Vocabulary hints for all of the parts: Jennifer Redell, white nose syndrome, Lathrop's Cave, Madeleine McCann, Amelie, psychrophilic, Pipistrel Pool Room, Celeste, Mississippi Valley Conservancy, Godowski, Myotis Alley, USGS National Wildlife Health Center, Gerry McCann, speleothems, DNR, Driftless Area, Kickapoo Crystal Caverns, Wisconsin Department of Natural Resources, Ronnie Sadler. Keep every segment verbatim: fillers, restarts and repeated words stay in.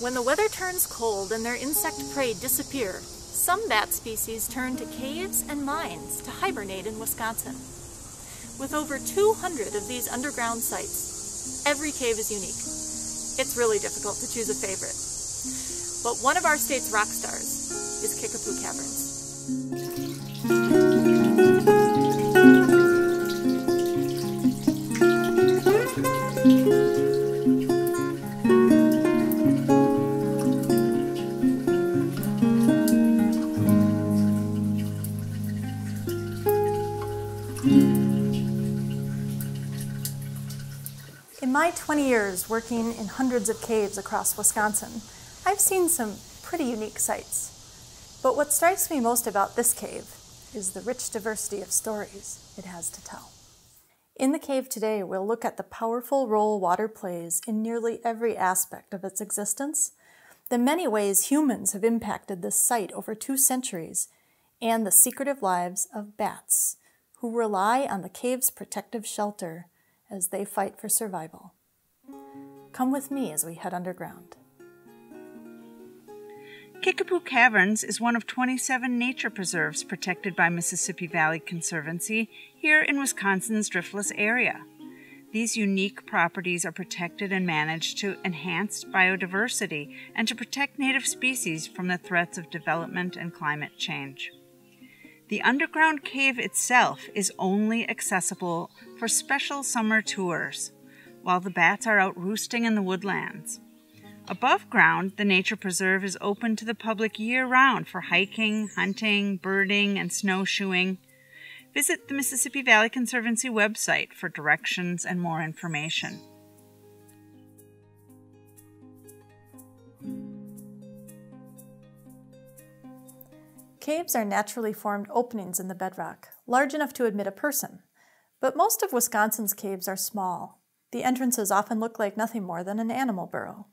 When the weather turns cold and their insect prey disappear, some bat species turn to caves and mines to hibernate in Wisconsin. With over two hundred of these underground sites, every cave is unique. It's really difficult to choose a favorite. But one of our state's rock stars is Kickapoo Caverns. In my twenty years working in hundreds of caves across Wisconsin, I've seen some pretty unique sites. But what strikes me most about this cave is the rich diversity of stories it has to tell. In the cave today, we'll look at the powerful role water plays in nearly every aspect of its existence, the many ways humans have impacted this site over two centuries, and the secretive lives of bats, who rely on the cave's protective shelter as they fight for survival. Come with me as we head underground. Kickapoo Caverns is one of twenty-seven nature preserves protected by Mississippi Valley Conservancy here in Wisconsin's Driftless Area. These unique properties are protected and managed to enhance biodiversity and to protect native species from the threats of development and climate change. The underground cave itself is only accessible for special summer tours, while the bats are out roosting in the woodlands. Above ground, the nature preserve is open to the public year-round for hiking, hunting, birding, and snowshoeing. Visit the Mississippi Valley Conservancy website for directions and more information. Caves are naturally formed openings in the bedrock, large enough to admit a person. But most of Wisconsin's caves are small. The entrances often look like nothing more than an animal burrow.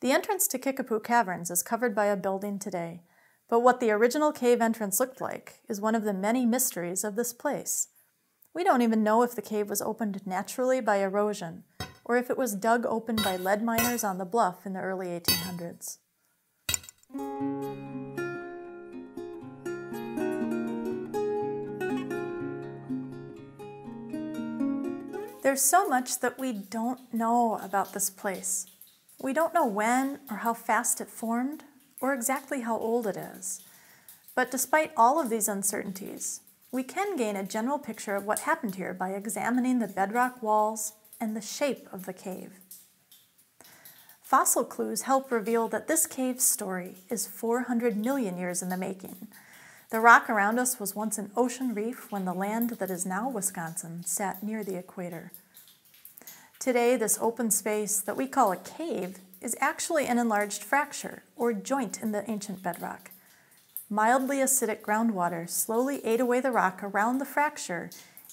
The entrance to Kickapoo Caverns is covered by a building today, but what the original cave entrance looked like is one of the many mysteries of this place. We don't even know if the cave was opened naturally by erosion, or if it was dug open by lead miners on the bluff in the early eighteen hundreds. There's so much that we don't know about this place. We don't know when or how fast it formed or exactly how old it is. But despite all of these uncertainties, we can gain a general picture of what happened here by examining the bedrock walls and the shape of the cave. Fossil clues help reveal that this cave's story is four hundred million years in the making. The rock around us was once an ocean reef when the land that is now Wisconsin sat near the equator. Today, this open space that we call a cave is actually an enlarged fracture, or joint in the ancient bedrock. Mildly acidic groundwater slowly ate away the rock around the fracture,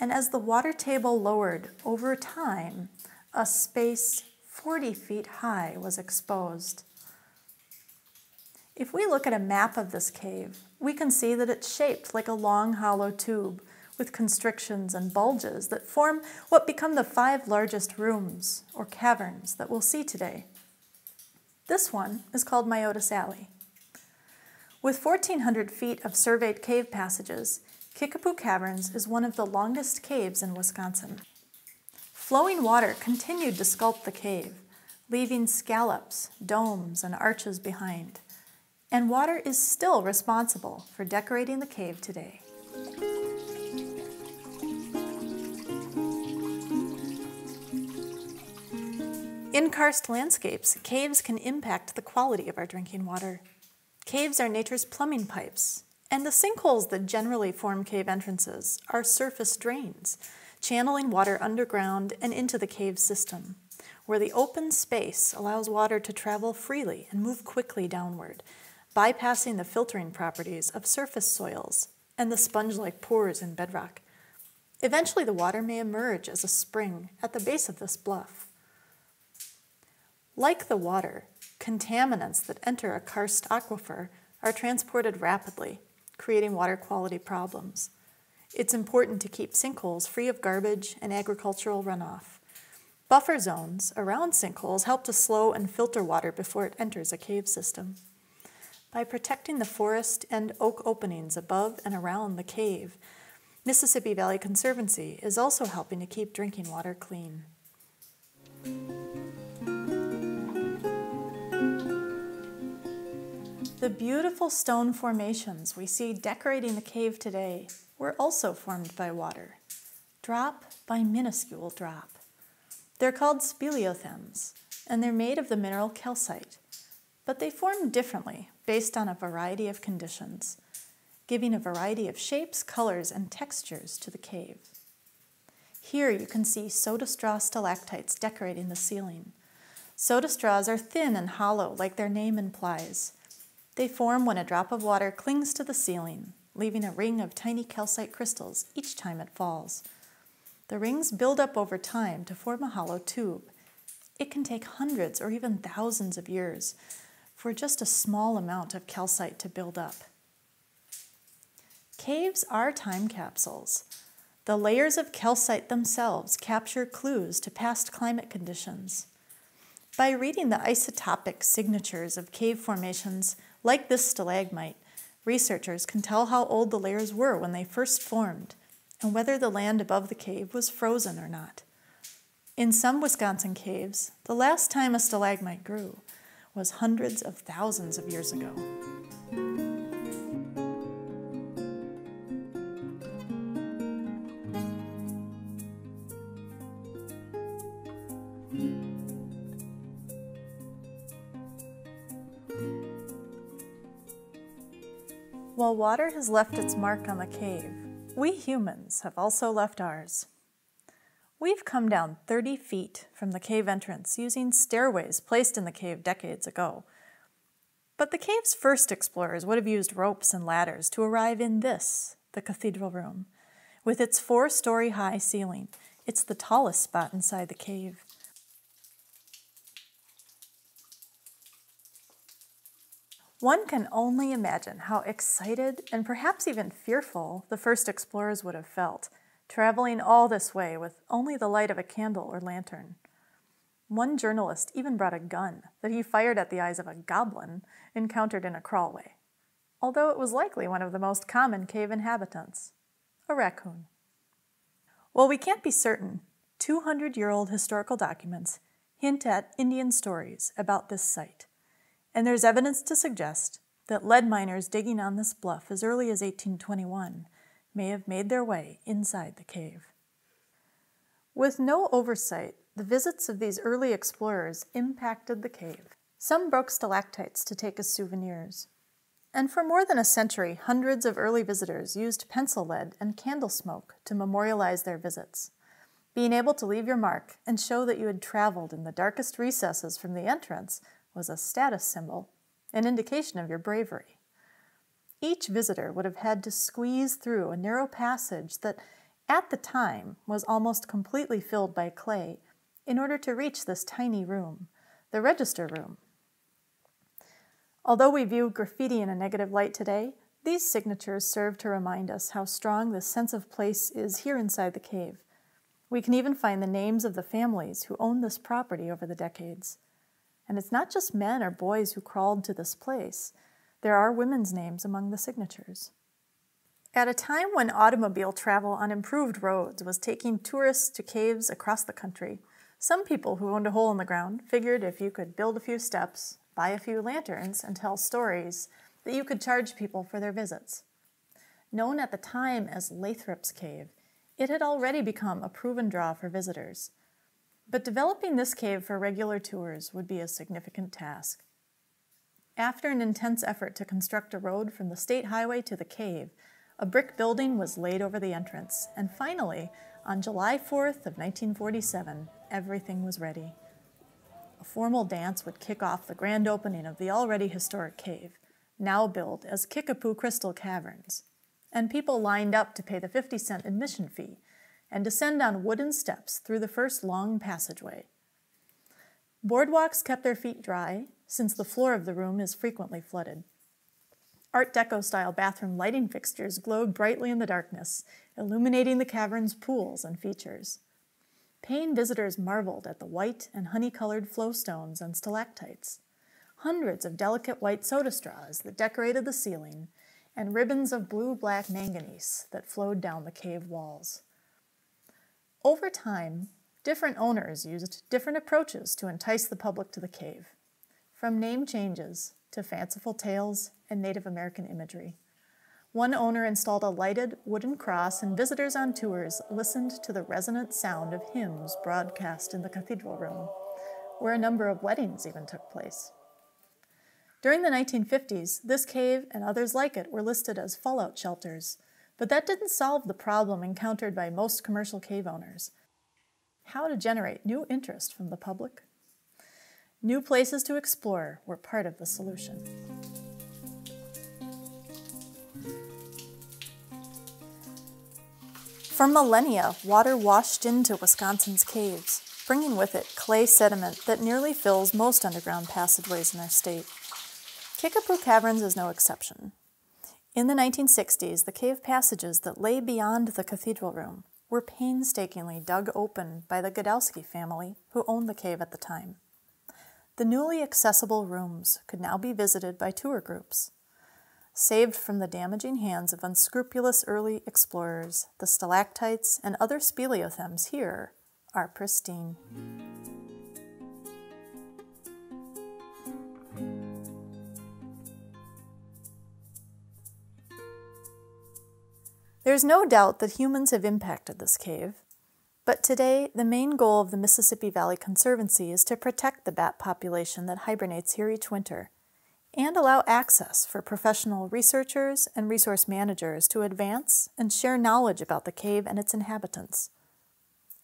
and as the water table lowered over time, a space forty feet high was exposed. If we look at a map of this cave, we can see that it's shaped like a long hollow tube with constrictions and bulges that form what become the five largest rooms or caverns that we'll see today. This one is called Myotis Alley. With fourteen hundred feet of surveyed cave passages, Kickapoo Caverns is one of the longest caves in Wisconsin. Flowing water continued to sculpt the cave, leaving scallops, domes, and arches behind. And water is still responsible for decorating the cave today. In karst landscapes, caves can impact the quality of our drinking water. Caves are nature's plumbing pipes, and the sinkholes that generally form cave entrances are surface drains, channeling water underground and into the cave system, where the open space allows water to travel freely and move quickly downward, bypassing the filtering properties of surface soils and the sponge-like pores in bedrock. Eventually, the water may emerge as a spring at the base of this bluff. Like the water, contaminants that enter a karst aquifer are transported rapidly, creating water quality problems. It's important to keep sinkholes free of garbage and agricultural runoff. Buffer zones around sinkholes help to slow and filter water before it enters a cave system. By protecting the forest and oak openings above and around the cave, Mississippi Valley Conservancy is also helping to keep drinking water clean. The beautiful stone formations we see decorating the cave today were also formed by water, drop by minuscule drop. They're called speleothems, and they're made of the mineral calcite, but they form differently based on a variety of conditions, giving a variety of shapes, colors, and textures to the cave. Here you can see soda straw stalactites decorating the ceiling. Soda straws are thin and hollow like their name implies. They form when a drop of water clings to the ceiling, leaving a ring of tiny calcite crystals each time it falls. The rings build up over time to form a hollow tube. It can take hundreds or even thousands of years for just a small amount of calcite to build up. Caves are time capsules. The layers of calcite themselves capture clues to past climate conditions. By reading the isotopic signatures of cave formations, like this stalagmite, researchers can tell how old the layers were when they first formed, and whether the land above the cave was frozen or not. In some Wisconsin caves, the last time a stalagmite grew was hundreds of thousands of years ago. While water has left its mark on the cave, we humans have also left ours. We've come down thirty feet from the cave entrance using stairways placed in the cave decades ago. But the cave's first explorers would have used ropes and ladders to arrive in this, the Cathedral Room. With its four-story high ceiling, it's the tallest spot inside the cave. One can only imagine how excited and perhaps even fearful the first explorers would have felt, traveling all this way with only the light of a candle or lantern. One journalist even brought a gun that he fired at the eyes of a goblin encountered in a crawlway, although it was likely one of the most common cave inhabitants, a raccoon. While we can't be certain, two hundred year old historical documents hint at Indian stories about this site. And there's evidence to suggest that lead miners digging on this bluff as early as eighteen twenty-one may have made their way inside the cave. With no oversight, the visits of these early explorers impacted the cave. Some broke stalactites to take as souvenirs. And for more than a century, hundreds of early visitors used pencil lead and candle smoke to memorialize their visits. Being able to leave your mark and show that you had traveled in the darkest recesses from the entrance was a status symbol, an indication of your bravery. Each visitor would have had to squeeze through a narrow passage that, at the time, was almost completely filled by clay in order to reach this tiny room, the register room. Although we view graffiti in a negative light today, these signatures serve to remind us how strong the sense of place is here inside the cave. We can even find the names of the families who owned this property over the decades. And it's not just men or boys who crawled to this place. There are women's names among the signatures. At a time when automobile travel on improved roads was taking tourists to caves across the country, some people who owned a hole in the ground figured if you could build a few steps, buy a few lanterns, and tell stories, that you could charge people for their visits. Known at the time as Lathrop's Cave, it had already become a proven draw for visitors. But developing this cave for regular tours would be a significant task. After an intense effort to construct a road from the state highway to the cave, a brick building was laid over the entrance, and finally, on July fourth of nineteen forty-seven, everything was ready. A formal dance would kick off the grand opening of the already historic cave, now billed as Kickapoo Crystal Caverns, and people lined up to pay the fifty cent admission fee and descend on wooden steps through the first long passageway. Boardwalks kept their feet dry, since the floor of the room is frequently flooded. Art Deco-style bathroom lighting fixtures glowed brightly in the darkness, illuminating the cavern's pools and features. Paying visitors marveled at the white and honey-colored flowstones and stalactites, hundreds of delicate white soda straws that decorated the ceiling, and ribbons of blue-black manganese that flowed down the cave walls. Over time, different owners used different approaches to entice the public to the cave, from name changes to fanciful tales and Native American imagery. One owner installed a lighted wooden cross, and visitors on tours listened to the resonant sound of hymns broadcast in the cathedral room, where a number of weddings even took place. During the nineteen fifties, this cave and others like it were listed as fallout shelters, but that didn't solve the problem encountered by most commercial cave owners: how to generate new interest from the public. New places to explore were part of the solution. For millennia, water washed into Wisconsin's caves, bringing with it clay sediment that nearly fills most underground passageways in our state. Kickapoo Caverns is no exception. In the nineteen sixties, the cave passages that lay beyond the cathedral room were painstakingly dug open by the Godowski family, who owned the cave at the time. The newly accessible rooms could now be visited by tour groups. Saved from the damaging hands of unscrupulous early explorers, the stalactites and other speleothems here are pristine. There's no doubt that humans have impacted this cave, but today the main goal of the Mississippi Valley Conservancy is to protect the bat population that hibernates here each winter, and allow access for professional researchers and resource managers to advance and share knowledge about the cave and its inhabitants.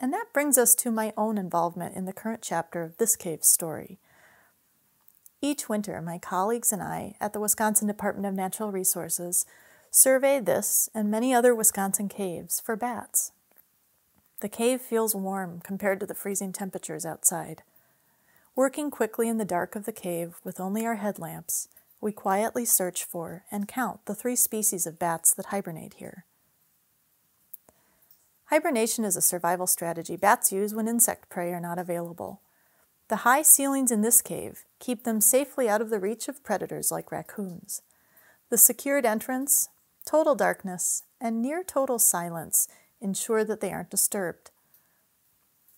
And that brings us to my own involvement in the current chapter of this cave's story. Each winter, my colleagues and I at the Wisconsin Department of Natural Resources survey this and many other Wisconsin caves for bats. The cave feels warm compared to the freezing temperatures outside. Working quickly in the dark of the cave with only our headlamps, we quietly search for and count the three species of bats that hibernate here. Hibernation is a survival strategy bats use when insect prey are not available. The high ceilings in this cave keep them safely out of the reach of predators like raccoons. The secured entrance, total darkness, and near total silence ensure that they aren't disturbed.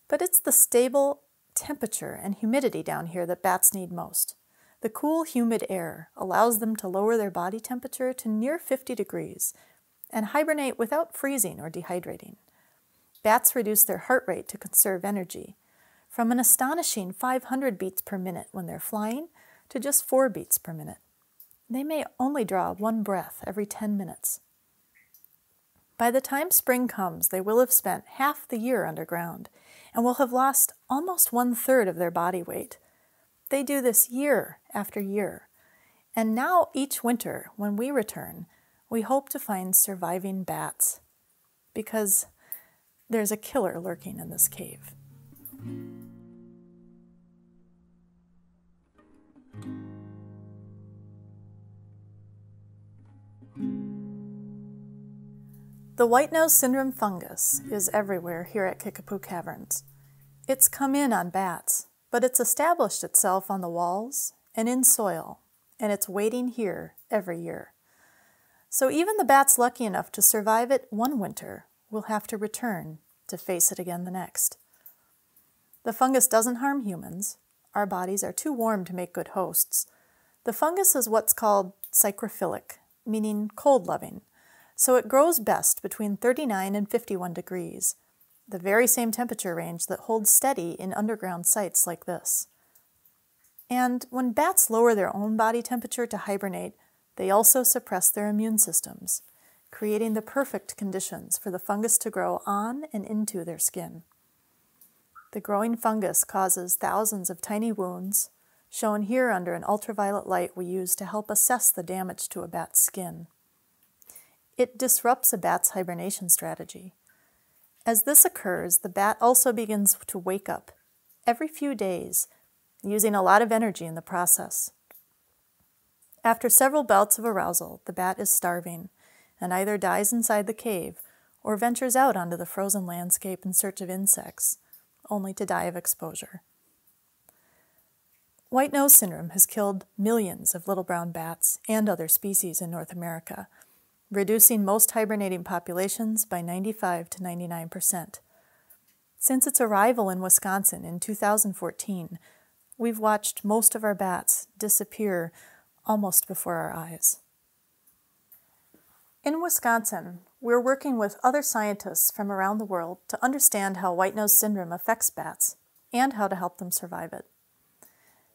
But it's the stable temperature and humidity down here that bats need most. The cool, humid air allows them to lower their body temperature to near fifty degrees and hibernate without freezing or dehydrating. Bats reduce their heart rate to conserve energy, from an astonishing five hundred beats per minute when they're flying to just four beats per minute. They may only draw one breath every ten minutes. By the time spring comes, they will have spent half the year underground and will have lost almost one-third of their body weight. They do this year after year. And now each winter, when we return, we hope to find surviving bats, because there's a killer lurking in this cave. The white nose syndrome fungus is everywhere here at Kickapoo Caverns. It's come in on bats, but it's established itself on the walls and in soil, and it's waiting here every year. So even the bats lucky enough to survive it one winter will have to return to face it again the next. The fungus doesn't harm humans. Our bodies are too warm to make good hosts. The fungus is what's called psychrophilic, meaning cold-loving. So it grows best between thirty-nine and fifty-one degrees, the very same temperature range that holds steady in underground sites like this. And when bats lower their own body temperature to hibernate, they also suppress their immune systems, creating the perfect conditions for the fungus to grow on and into their skin. The growing fungus causes thousands of tiny wounds, shown here under an ultraviolet light we use to help assess the damage to a bat's skin. It disrupts a bat's hibernation strategy. As this occurs, the bat also begins to wake up every few days, using a lot of energy in the process. After several bouts of arousal, the bat is starving and either dies inside the cave or ventures out onto the frozen landscape in search of insects. only to die of exposure. White nose syndrome has killed millions of little brown bats and other species in North America, reducing most hibernating populations by ninety-five to ninety-nine percent. Since its arrival in Wisconsin in two thousand fourteen, we've watched most of our bats disappear almost before our eyes. In Wisconsin, we're working with other scientists from around the world to understand how white nose syndrome affects bats and how to help them survive it.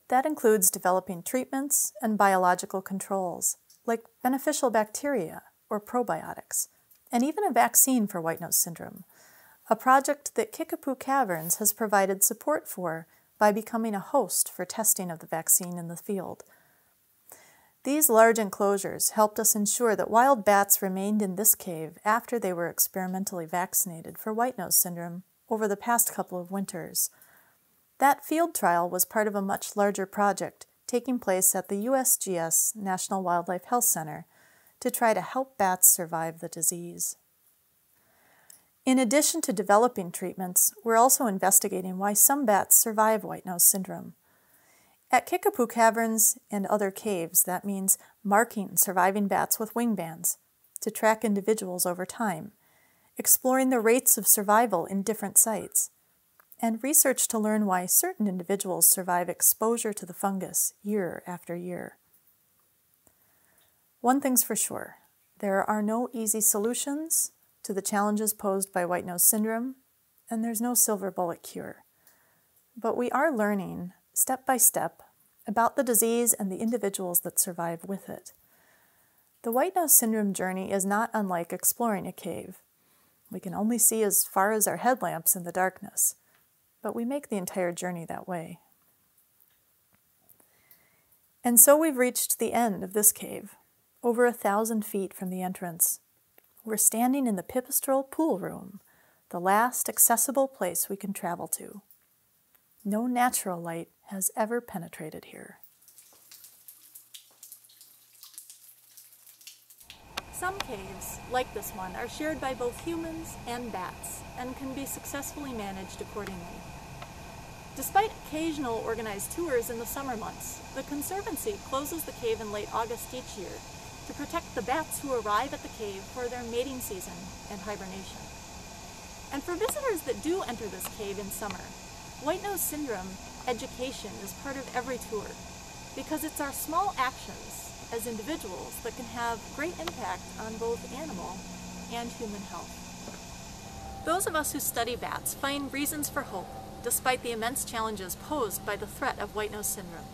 That includes developing treatments and biological controls, like beneficial bacteria or probiotics, and even a vaccine for white nose syndrome, a project that Kickapoo Caverns has provided support for by becoming a host for testing of the vaccine in the field. These large enclosures helped us ensure that wild bats remained in this cave after they were experimentally vaccinated for white nose syndrome over the past couple of winters. That field trial was part of a much larger project taking place at the U S G S National Wildlife Health Center to try to help bats survive the disease. In addition to developing treatments, we're also investigating why some bats survive white nose syndrome. At Kickapoo Caverns and other caves, that means marking surviving bats with wingbands to track individuals over time, exploring the rates of survival in different sites, and research to learn why certain individuals survive exposure to the fungus year after year. One thing's for sure, there are no easy solutions to the challenges posed by white nose syndrome, and there's no silver bullet cure. But we are learning, step by step, about the disease and the individuals that survive with it. The white nose syndrome journey is not unlike exploring a cave. We can only see as far as our headlamps in the darkness, but we make the entire journey that way. And so we've reached the end of this cave, over a thousand feet from the entrance. We're standing in the Pipistrel Pool Room, the last accessible place we can travel to. No natural light has ever penetrated here. Some caves, like this one, are shared by both humans and bats and can be successfully managed accordingly. Despite occasional organized tours in the summer months, the Conservancy closes the cave in late August each year to protect the bats who arrive at the cave for their mating season and hibernation. And for visitors that do enter this cave in summer, white nose syndrome education is part of every tour because it's our small actions as individuals that can have great impact on both animal and human health. Those of us who study bats find reasons for hope, despite the immense challenges posed by the threat of white nose syndrome.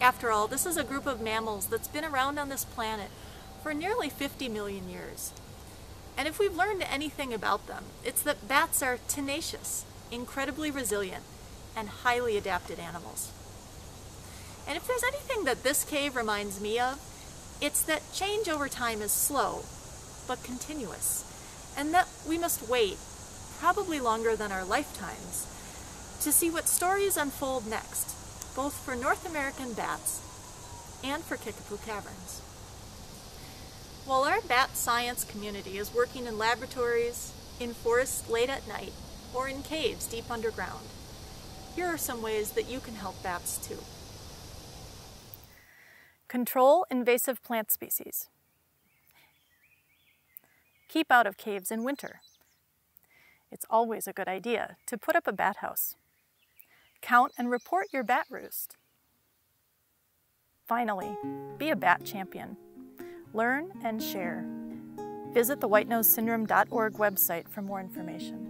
After all, this is a group of mammals that's been around on this planet for nearly fifty million years. And if we've learned anything about them, it's that bats are tenacious, incredibly resilient, and highly adapted animals. And if there's anything that this cave reminds me of, it's that change over time is slow, but continuous, and that we must wait, probably longer than our lifetimes, to see what stories unfold next, both for North American bats and for Kickapoo Caverns. While our bat science community is working in laboratories, in forests late at night, or in caves deep underground, here are some ways that you can help bats too. Control invasive plant species. Keep out of caves in winter. It's always a good idea to put up a bat house. Count and report your bat roost. Finally, be a bat champion. Learn and share. Visit the white nose syndrome dot org website for more information.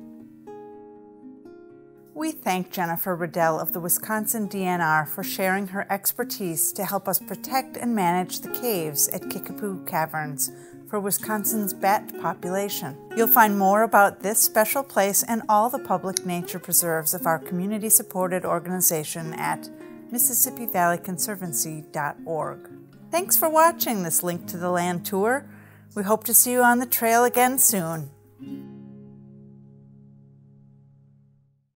We thank Jennifer Redell of the Wisconsin D N R for sharing her expertise to help us protect and manage the caves at Kickapoo Caverns for Wisconsin's bat population. You'll find more about this special place and all the public nature preserves of our community-supported organization at Mississippi Valley Conservancy dot org. Thanks for watching this Link to the Land tour. We hope to see you on the trail again soon.